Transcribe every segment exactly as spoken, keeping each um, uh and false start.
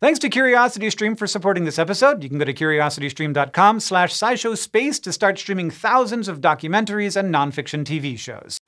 Thanks to CuriosityStream for supporting this episode. You can go to curiositystream.com slash SciShow Space to start streaming thousands of documentaries and nonfiction T V shows.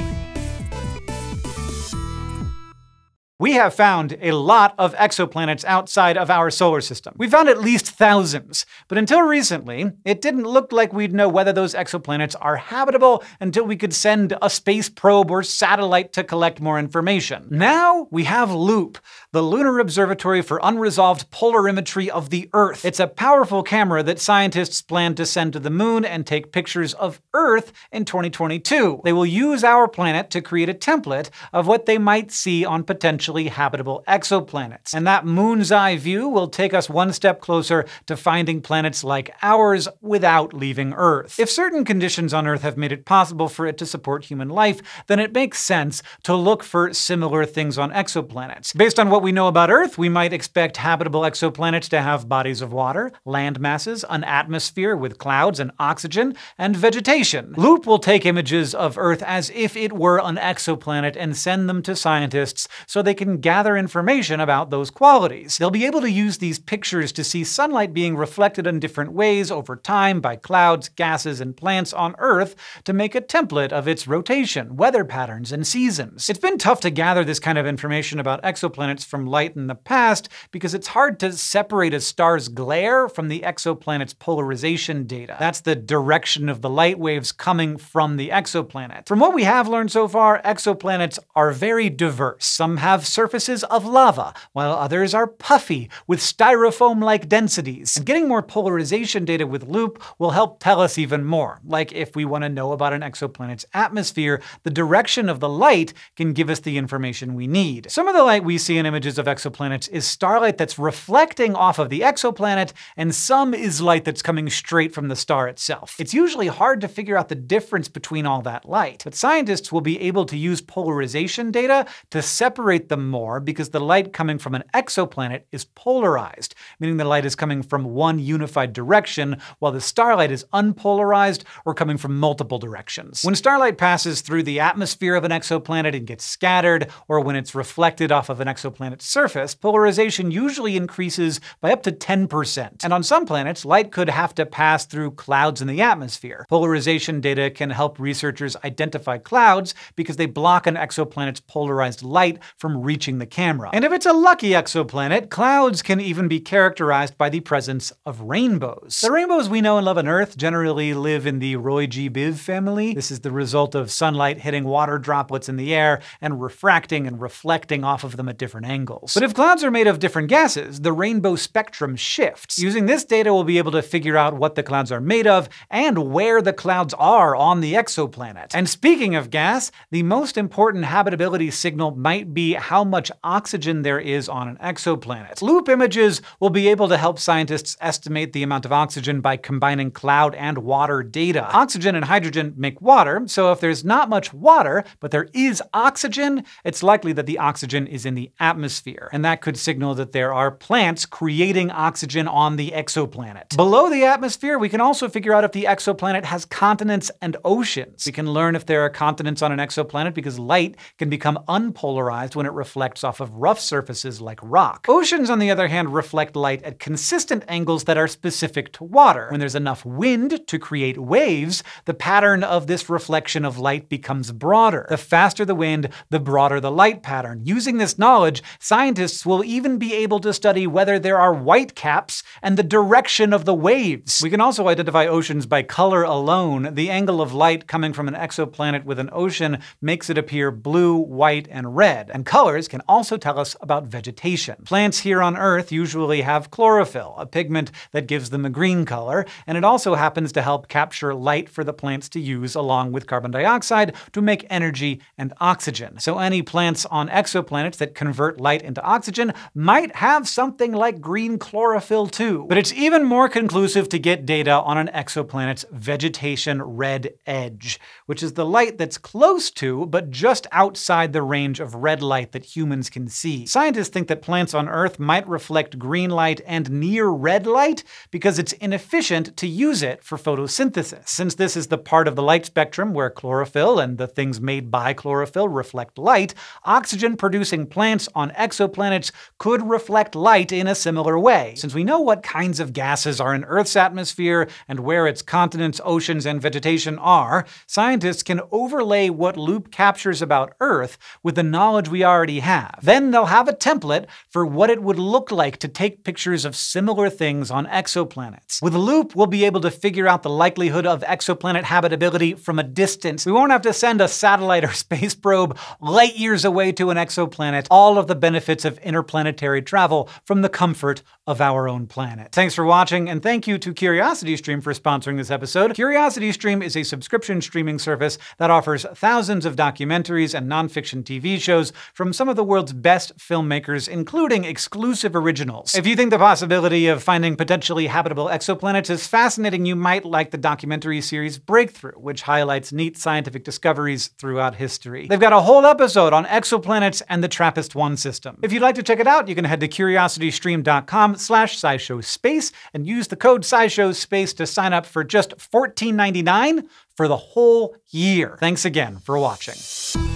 We have found a lot of exoplanets outside of our solar system. We found at least thousands, but until recently, it didn't look like we'd know whether those exoplanets are habitable until we could send a space probe or satellite to collect more information. Now we have LOOP, the Lunar Observatory for Unresolved Polarimetry of the Earth. It's a powerful camera that scientists plan to send to the moon and take pictures of Earth in twenty twenty-two. They will use our planet to create a template of what they might see on potential habitable exoplanets. And that moon's eye view will take us one step closer to finding planets like ours without leaving Earth. If certain conditions on Earth have made it possible for it to support human life, then it makes sense to look for similar things on exoplanets. Based on what we know about Earth, we might expect habitable exoplanets to have bodies of water, land masses, an atmosphere with clouds and oxygen, and vegetation. LOOP will take images of Earth as if it were an exoplanet and send them to scientists so they can can gather information about those qualities. They'll be able to use these pictures to see sunlight being reflected in different ways over time by clouds, gases, and plants on Earth to make a template of its rotation, weather patterns, and seasons. It's been tough to gather this kind of information about exoplanets from light in the past because it's hard to separate a star's glare from the exoplanet's polarization data. That's the direction of the light waves coming from the exoplanet. From what we have learned so far, exoplanets are very diverse. Some have surfaces of lava, while others are puffy, with styrofoam-like densities. And getting more polarization data with LOOP will help tell us even more. Like, if we want to know about an exoplanet's atmosphere, the direction of the light can give us the information we need. Some of the light we see in images of exoplanets is starlight that's reflecting off of the exoplanet, and some is light that's coming straight from the star itself. It's usually hard to figure out the difference between all that light, but scientists will be able to use polarization data to separate them more because the light coming from an exoplanet is polarized, meaning the light is coming from one unified direction, while the starlight is unpolarized or coming from multiple directions. When starlight passes through the atmosphere of an exoplanet and gets scattered, or when it's reflected off of an exoplanet's surface, polarization usually increases by up to ten percent. And on some planets, light could have to pass through clouds in the atmosphere. Polarization data can help researchers identify clouds because they block an exoplanet's polarized light from reaching the camera. And if it's a lucky exoplanet, clouds can even be characterized by the presence of rainbows. The rainbows we know and love on Earth generally live in the Roy G. Biv family. This is the result of sunlight hitting water droplets in the air and refracting and reflecting off of them at different angles. But if clouds are made of different gases, the rainbow spectrum shifts. Using this data, we'll be able to figure out what the clouds are made of and where the clouds are on the exoplanet. And speaking of gas, the most important habitability signal might be how much oxygen there is on an exoplanet. LOOP images will be able to help scientists estimate the amount of oxygen by combining cloud and water data. Oxygen and hydrogen make water, so if there's not much water, but there is oxygen, it's likely that the oxygen is in the atmosphere. And that could signal that there are plants creating oxygen on the exoplanet. Below the atmosphere, we can also figure out if the exoplanet has continents and oceans. We can learn if there are continents on an exoplanet because light can become unpolarized when it reflects off of rough surfaces like rock. Oceans, on the other hand, reflect light at consistent angles that are specific to water. When there's enough wind to create waves, the pattern of this reflection of light becomes broader. The faster the wind, the broader the light pattern. Using this knowledge, scientists will even be able to study whether there are whitecaps and the direction of the waves. We can also identify oceans by color alone. The angle of light coming from an exoplanet with an ocean makes it appear blue, white, and red. And color can also tell us about vegetation. Plants here on Earth usually have chlorophyll, a pigment that gives them a green color, and it also happens to help capture light for the plants to use along with carbon dioxide to make energy and oxygen. So any plants on exoplanets that convert light into oxygen might have something like green chlorophyll too. But it's even more conclusive to get data on an exoplanet's vegetation red edge, which is the light that's close to but just outside the range of red light that that humans can see. Scientists think that plants on Earth might reflect green light and near red light because it's inefficient to use it for photosynthesis, since this is the part of the light spectrum where chlorophyll and the things made by chlorophyll reflect light. Oxygen-producing plants on exoplanets could reflect light in a similar way. Since we know what kinds of gases are in Earth's atmosphere and where its continents, oceans, and vegetation are, scientists can overlay what Loop captures about Earth with the knowledge we already have. Then they'll have a template for what it would look like to take pictures of similar things on exoplanets. With Loop, we'll be able to figure out the likelihood of exoplanet habitability from a distance. We won't have to send a satellite or space probe light years away to an exoplanet. All of the benefits of interplanetary travel from the comfort of our own planet. Thanks for watching, and thank you to CuriosityStream for sponsoring this episode. CuriosityStream is a subscription streaming service that offers thousands of documentaries and nonfiction T V shows from some of the world's best filmmakers, including exclusive originals. If you think the possibility of finding potentially habitable exoplanets is fascinating, you might like the documentary series Breakthrough, which highlights neat scientific discoveries throughout history. They've got a whole episode on exoplanets and the TRAPPIST one system. If you'd like to check it out, you can head to curiositystream dot com slash SciShow Space and use the code SciShow Space to sign up for just fourteen ninety-nine for the whole year. Thanks again for watching.